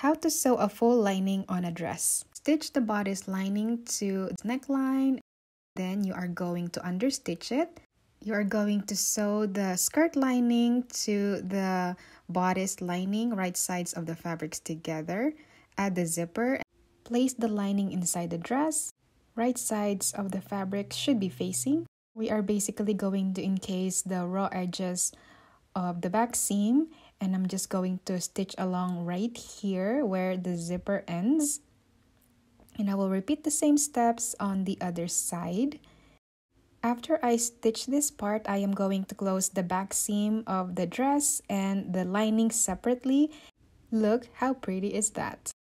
How to sew a full lining on a dress. Stitch the body's lining to its neckline, then you are going to understitch it. You are going to sew the skirt lining to the bodice lining, right sides of the fabrics together. Add the zipper. Place the lining inside the dress. Right sides of the fabric should be facing. We are basically going to encase the raw edges of the back seam, and I'm just going to stitch along right here where the zipper ends. And I will repeat the same steps on the other side. After I stitch this part, I am going to close the back seam of the dress and the lining separately. Look how pretty is that!